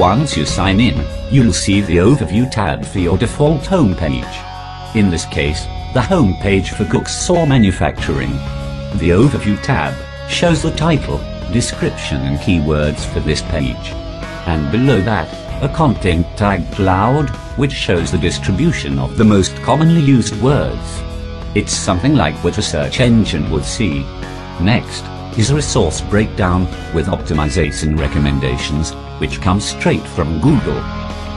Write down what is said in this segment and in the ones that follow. Once you sign in, you'll see the Overview tab for your default home page. In this case, the home page for Cooksaw Manufacturing. The Overview tab shows the title, description and keywords for this page. And below that, a content tag cloud, which shows the distribution of the most commonly used words. It's something like what a search engine would see. Next is a resource breakdown with optimization recommendations, which comes straight from Google.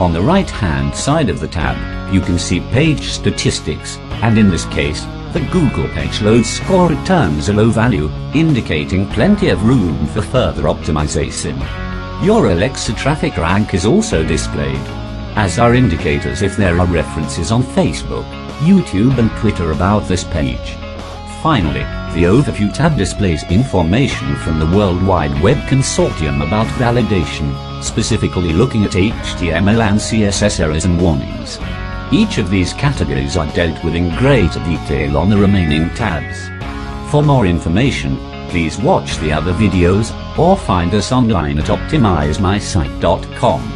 On the right-hand side of the tab, you can see page statistics, and in this case, the Google page load score returns a low value, indicating plenty of room for further optimization. Your Alexa traffic rank is also displayed, as are indicators if there are references on Facebook, YouTube and Twitter about this page. Finally, the Overview tab displays information from the World Wide Web Consortium about validation, specifically looking at HTML and CSS errors and warnings. Each of these categories are dealt with in greater detail on the remaining tabs. For more information, please watch the other videos, or find us online at optimizemysite.com.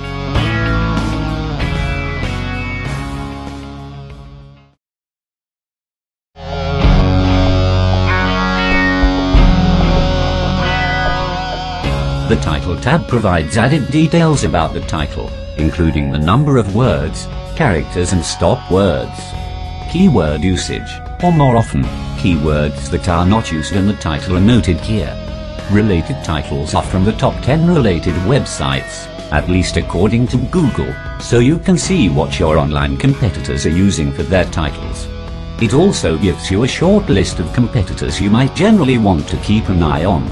The title tab provides added details about the title, including the number of words, characters and stop words. Keyword usage, or more often, keywords that are not used in the title are noted here. Related titles are from the top 10 related websites, at least according to Google, so you can see what your online competitors are using for their titles. It also gives you a short list of competitors you might generally want to keep an eye on.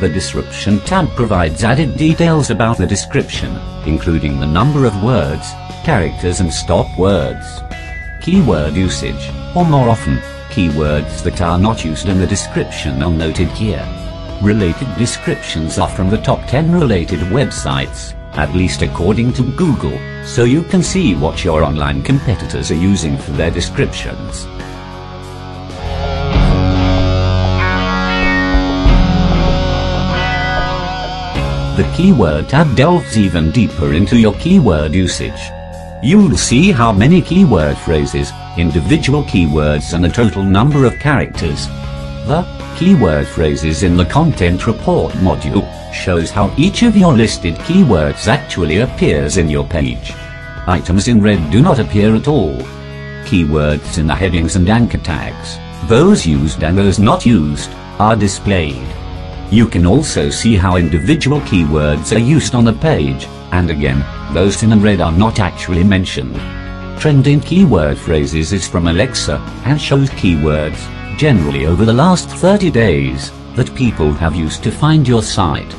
The description tab provides added details about the description, including the number of words, characters and stop words. Keyword usage, or more often, keywords that are not used in the description are noted here. Related descriptions are from the top 10 related websites, at least according to Google, so you can see what your online competitors are using for their descriptions. The keyword tab delves even deeper into your keyword usage. You'll see how many keyword phrases, individual keywords and a total number of characters. The keyword phrases in the content report module shows how each of your listed keywords actually appears in your page. Items in red do not appear at all. Keywords in the headings and anchor tags, those used and those not used, are displayed. You can also see how individual keywords are used on the page, and again, those in red are not actually mentioned. Trending keyword phrases is from Alexa, and shows keywords, generally over the last 30 days, that people have used to find your site.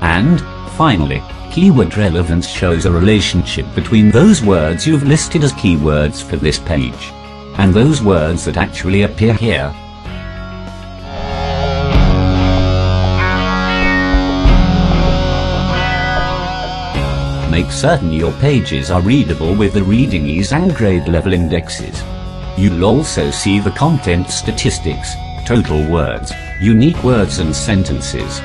And, finally, keyword relevance shows a relationship between those words you've listed as keywords for this page, and those words that actually appear here. Make certain your pages are readable with the reading ease and grade level indexes. You'll also see the content statistics, total words, unique words and sentences.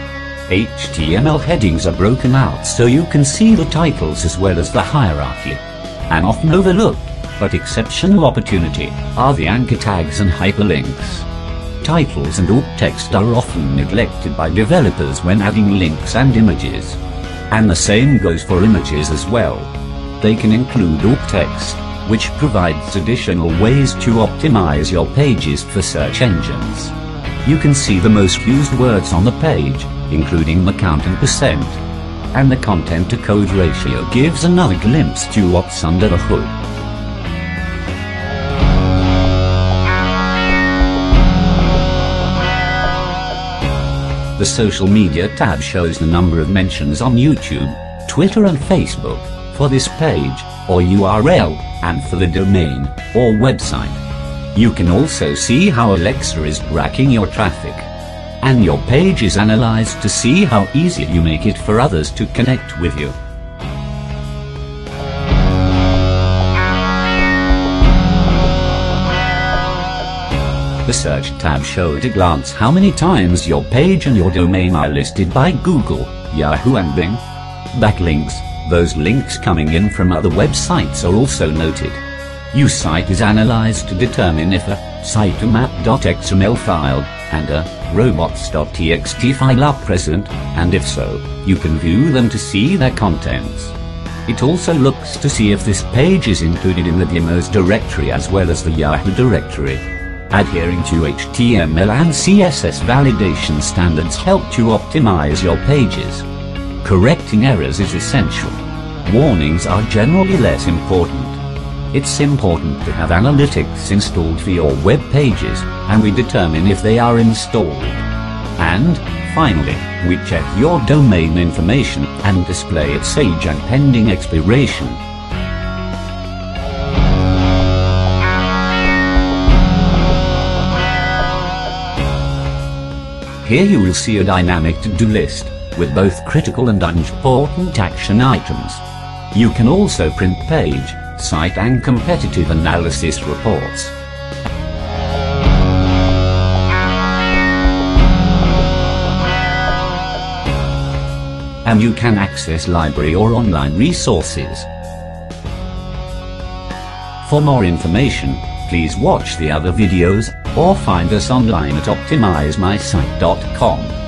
HTML headings are broken out so you can see the titles as well as the hierarchy. An often overlooked, but exceptional opportunity, are the anchor tags and hyperlinks. Titles and alt text are often neglected by developers when adding links and images. And the same goes for images as well. They can include alt text, which provides additional ways to optimize your pages for search engines. You can see the most used words on the page, including the count and percent. And the content to code ratio gives another glimpse to what's under the hood. The social media tab shows the number of mentions on YouTube, Twitter and Facebook, for this page, or URL, and for the domain, or website. You can also see how Alexa is tracking your traffic. And your page is analyzed to see how easy you make it for others to connect with you. The search tab shows at a glance how many times your page and your domain are listed by Google, Yahoo and Bing. Backlinks, those links coming in from other websites are also noted. YouSite is analyzed to determine if a sitemap.xml file and a robots.txt file are present, and if so, you can view them to see their contents. It also looks to see if this page is included in the demos directory as well as the Yahoo directory. Adhering to HTML and CSS validation standards help you optimize your pages. Correcting errors is essential. Warnings are generally less important. It's important to have analytics installed for your web pages, and we determine if they are installed. And, finally, we check your domain information and display its age and pending expiration. Here you will see a dynamic to-do list, with both critical and unimportant action items. You can also print page, site and competitive analysis reports. And you can access library or online resources. For more information, please watch the other videos, or find us online at optimizemysite.com.